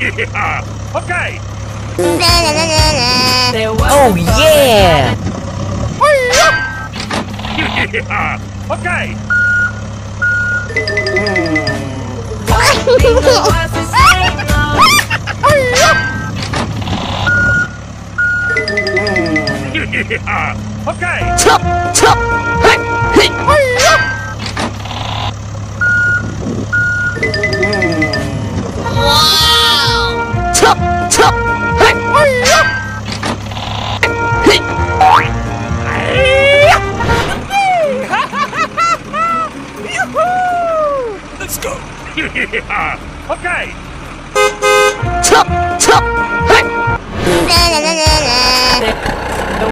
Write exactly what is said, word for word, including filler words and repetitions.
Okay. Oh yeah. Okay. Okay. Chop, chop. Wow. Chop, chop. Let's go. Okay.